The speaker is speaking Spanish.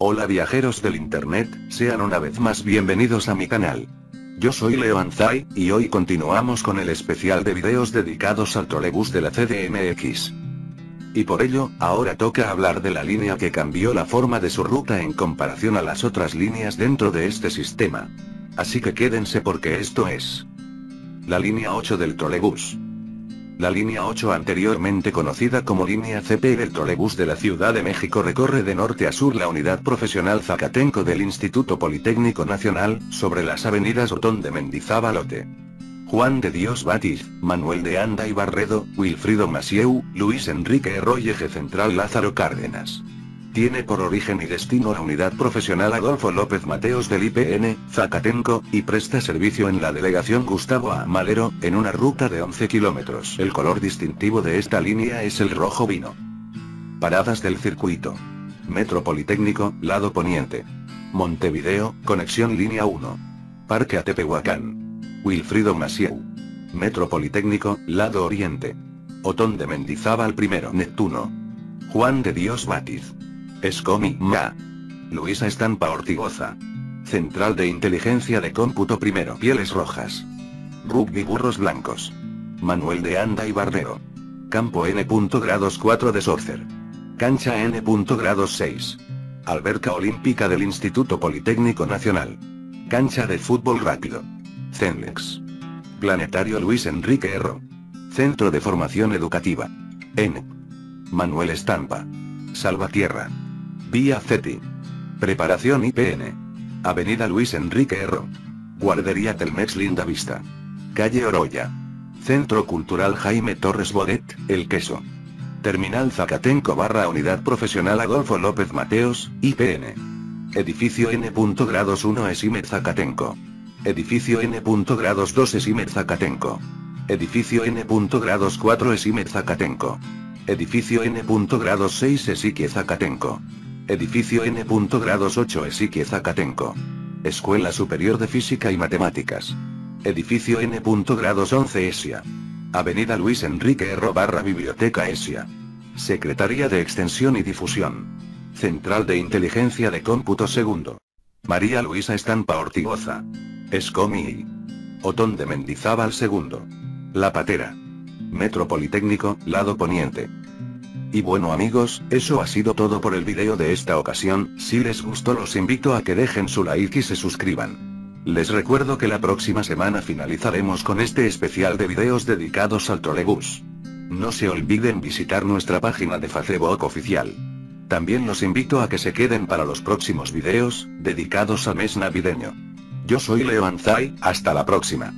Hola viajeros del internet, sean una vez más bienvenidos a mi canal. Yo soy Leo Anzai, y hoy continuamos con el especial de videos dedicados al trolebús de la CDMX. Y por ello, ahora toca hablar de la línea que cambió la forma de su ruta en comparación a las otras líneas dentro de este sistema. Así que quédense porque esto es la línea 8 del trolebús. La línea 8, anteriormente conocida como línea CP del trolebús de la Ciudad de México, recorre de norte a sur la unidad profesional Zacatenco del Instituto Politécnico Nacional, sobre las avenidas Otón de Mendizábal, Juan de Dios Batiz, Manuel de Anda y Barredo, Wilfrido Massieu, Luis Enrique Herroy y Eje Central Lázaro Cárdenas. Tiene por origen y destino la unidad profesional Adolfo López Mateos del IPN, Zacatenco, y presta servicio en la delegación Gustavo A. Madero, en una ruta de 11 kilómetros. El color distintivo de esta línea es el rojo vino. Paradas del circuito: Metropolitécnico, lado poniente. Montevideo, conexión línea 1. Parque Atepehuacán. Wilfrido Massieu. Metropolitécnico, lado oriente. Otón de Mendizábal primero. Neptuno. Juan de Dios Batiz. ESCOM MA. Luisa Estampa Ortigoza. Central de Inteligencia de Cómputo Primero. Pieles Rojas. Rugby Burros Blancos. Manuel de Anda y Barredo. Campo N. Grados 4 de Sorcer. Cancha N. Grados 6. Alberca Olímpica del Instituto Politécnico Nacional. Cancha de Fútbol Rápido. Cenlex. Planetario Luis Enrique Erro. Centro de Formación Educativa. N. Manuel Estampa. Salvatierra. Vía Zeti. Preparación IPN. Avenida Luis Enrique Herro. Guardería Telmex Linda Vista. Calle Oroya. Centro Cultural Jaime Torres Bodet, El Queso. Terminal Zacatenco / Unidad Profesional Adolfo López Mateos, IPN. Edificio N. Grados 1 Esime Zacatenco. Edificio N. Grados 2 Esime Zacatenco. Edificio N. Grados 4 Esime Zacatenco. Edificio N. Grados 6 Esique Zacatenco. Edificio N. Grados 8 Esique Zacatenco. Escuela Superior de Física y Matemáticas. Edificio N. Grados 11 Esia. Avenida Luis Enrique Herro / Biblioteca Esia. Secretaría de Extensión y Difusión. Central de Inteligencia de Cómputo Segundo. María Luisa Estampa Ortigoza. ESCOMI. Otón de Mendizábal Segundo. La Patera. Metropolitécnico, lado poniente. Y bueno amigos, eso ha sido todo por el video de esta ocasión. Si les gustó los invito a que dejen su like y se suscriban. Les recuerdo que la próxima semana finalizaremos con este especial de videos dedicados al trolebús. No se olviden visitar nuestra página de Facebook oficial. También los invito a que se queden para los próximos videos, dedicados al mes navideño. Yo soy Leo Anzai, hasta la próxima.